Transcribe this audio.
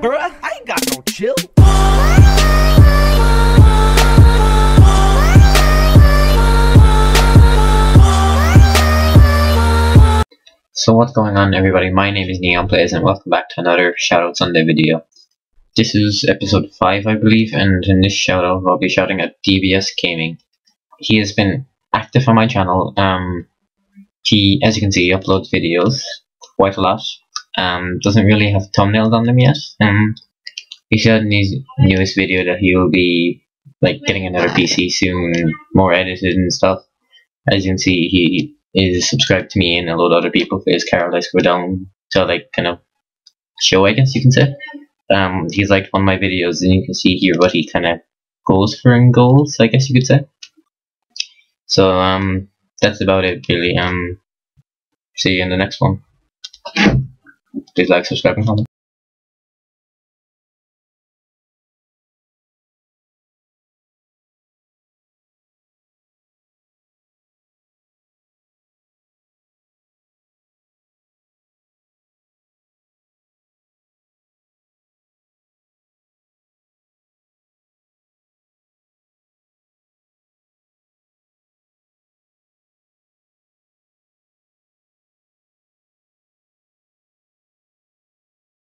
bruh. I ain't got no chill. So what's going on, everybody? My name is NeoN PlayZ and welcome back to another Shoutout Sunday video. This is episode 5, I believe, and in this shoutout I'll be shouting at DBS Gaming. He has been active on my channel. He, as you can see, uploads videos quite a lot. Doesn't really have thumbnails on them yet. He said in his newest video that he will be like getting another PC soon, more edited and stuff. As you can see, he is subscribed to me and a lot of other people for his Carolize go down to like kind of show, I guess you can say. He's liked one of my videos and you can see here what he kind of goes for in goals, I guess you could say. So that's about it really. See you in the next one. Please like, subscribe, and comment.